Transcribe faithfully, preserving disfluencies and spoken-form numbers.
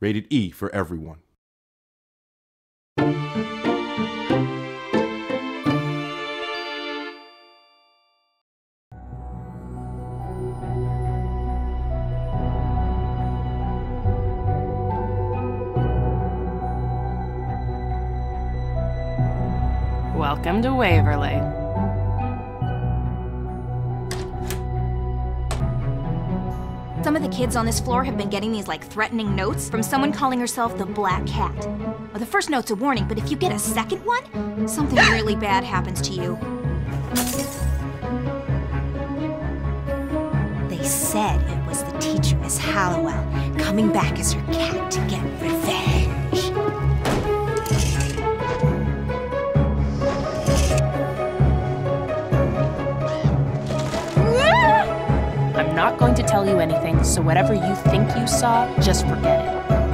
Rated E for everyone. Welcome to Waverly. Some of the kids on this floor have been getting these like threatening notes from someone calling herself the Black Cat. Well, the first note's a warning, but if you get a second one, something really bad happens to you. They said it was the teacher, Miss Hallowell, coming back as her cat to get revenge. I'm not going to tell you anything, so whatever you think you saw, just forget it.